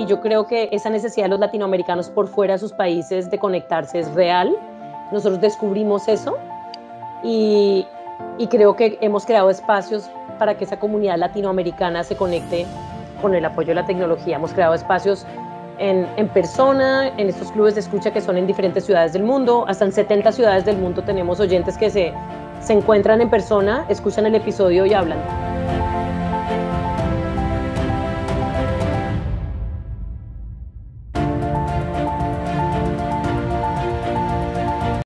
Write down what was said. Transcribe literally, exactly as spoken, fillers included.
y yo creo que esa necesidad de los latinoamericanos por fuera de sus países de conectarse es real. Nosotros descubrimos eso y, y creo que hemos creado espacios para que esa comunidad latinoamericana se conecte con el apoyo de la tecnología. Hemos creado espacios en, en persona, en estos clubes de escucha que son en diferentes ciudades del mundo. Hasta en setenta ciudades del mundo tenemos oyentes que se, se encuentran en persona, escuchan el episodio y hablan.